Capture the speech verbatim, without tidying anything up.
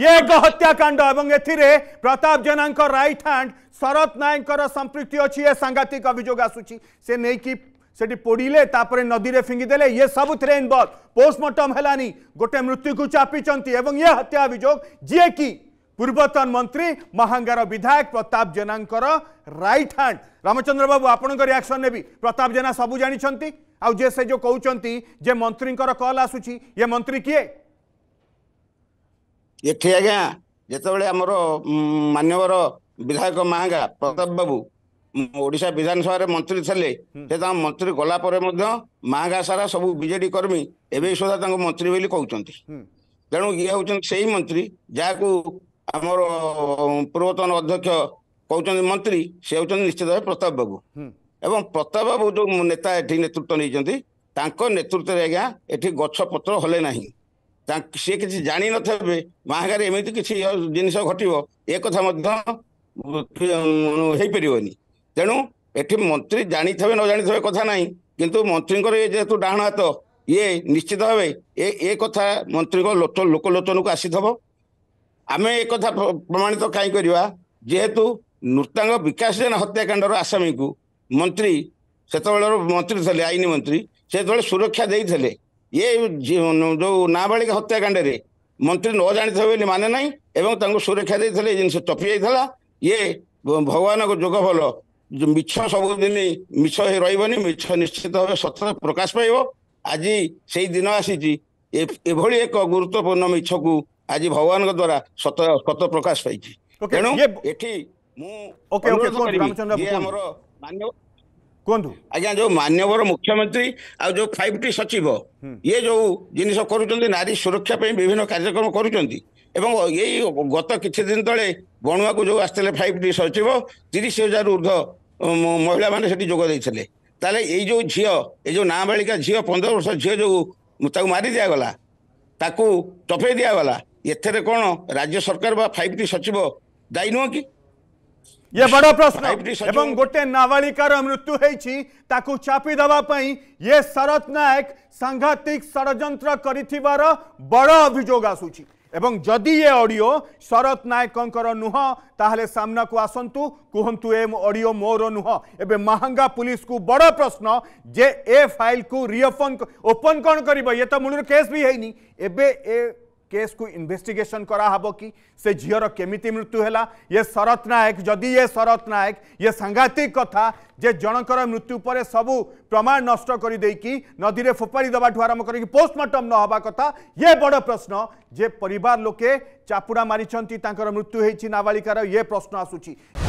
ये एक हत्याकांड एवं एथिरे प्रताप जेना राइट हैंड शरत नायक संपृक्ति अच्छी सांघातिक अभियोग आसूची से नहीं कि सेठी पोड़िले तापरे नदी रे फिंगीदेले ये सब थे इनवल्व पोस्टमार्टम हेलानी गोटे मृत्यु को चापीचंती एवं ये हत्या अभियोग जी कि पूर्वतन मंत्री महांगार विधायक प्रताप जेना राइट हैंड। रामचंद्र बाबू आपण रिएक्शन ने भी प्रताप जेना सब जानी आउ जे से जो कहते जे मंत्री कॉल आसूची ये मंत्री किए एटी आज्ञा जितेबाला आमर मान्यवर विधायक महांगा प्रताप बाबू ओडिशा विधानसभा मंत्री थे से मंत्री गलापर महांगा सारा सब बीजेडी कर्मी एवं सुधा मंत्री बोली कहते तेणु ये हूँ से ही मंत्री जहाँ आमर पूर्वतन अध्यक्ष कहते मंत्री से हूँ निश्चित भाव प्रताप बाबू एवं प्रताप बाबू जो नेता ये नेतृत्व नहीं नेतृत्व में आज्ञा ये गछपत्र हले ना सी कि जाणी नथबे महांगार एमती किसी जिन घटव एक तेणु ये मंत्री जानी थे न जानी थे कथा ना किंतु मंत्री ये जेहेतु डाण हाथ ये निश्चित भाव ये ये कथा मंत्री लोचन लोकलोचन को आसी थब आम एक प्रमाणित कहीं करवा जेहेतु नृतांग विकास जेना हत्याकांड आसामी को मंत्री से मंत्री थे आईन मंत्री से सुरक्षा देते ये जो नाबालिका हत्याकांड रे मंत्री न जानी थे माने ना एवं सुरक्षा देते जिन टपी जाता ये भगवान को जोग भल जो मिछ सबुदिन मिछ रही मिछ निश्चित भाव सत्य प्रकाश पाइब आज से दिन आसी एक गुरुत्वपूर्ण मिछ को आज भगवान द्वारा सत सत प्रकाश पाई तेणु ये मुझे आज्ञा जो मान्यवर मुख्यमंत्री आ जो फाइव टी सचिव ये जो जिनस कर नारी सुरक्षा विभिन्न कार्यक्रम करुँच गत किसी दिन ते बणुआ को जो आसते फाइव टी सचिव तीस हजार ऊर्ध महिला मैंने जोगदे ये जो झी ये जो नाबालिका झी पंद्रह वर्ष झी जो मारी दिगला चपे दिगला एथे कौन राज्य सरकार व फाइव टी सचिव दायी नुह कि ये बड़ा प्रश्न एवं गोटे नाबालिकार मृत्यु ताकू चापी दवाई ये शरत नायक सांघातिक षडयंत्र करिथिबार बड़ा अभियोग आसूची एवं जदि ये ऑडियो शरत नायकंकर नुह ताहले सामना को आसंतु कहंतु ए ऑडियो मोर नुह। एबे महांगा पुलिस को बड़ा प्रश्न जे ए फाइल को रिओपन ओपन कौन करिबो ये तो मूलर केस भी हैनी एबे ए केस को इन्वेस्टिगेशन करा हबो कि से झीर केमिति मृत्यु हैला ये शरत नायक जदि ये शरत नायक ये सांघातिक कथा जे जनकर मृत्यु पर सबू प्रमाण नष्ट करि देकी नदी रे फोपाड़ी दबाठू आरंभ करी पोस्टमार्टम न हवा कथा ये बड़ प्रश्न जे परिवार लोके चापुड़ा मारिछंती तांकर मृत्यु हेछि नाबालिकार ये प्रश्न आसुछि।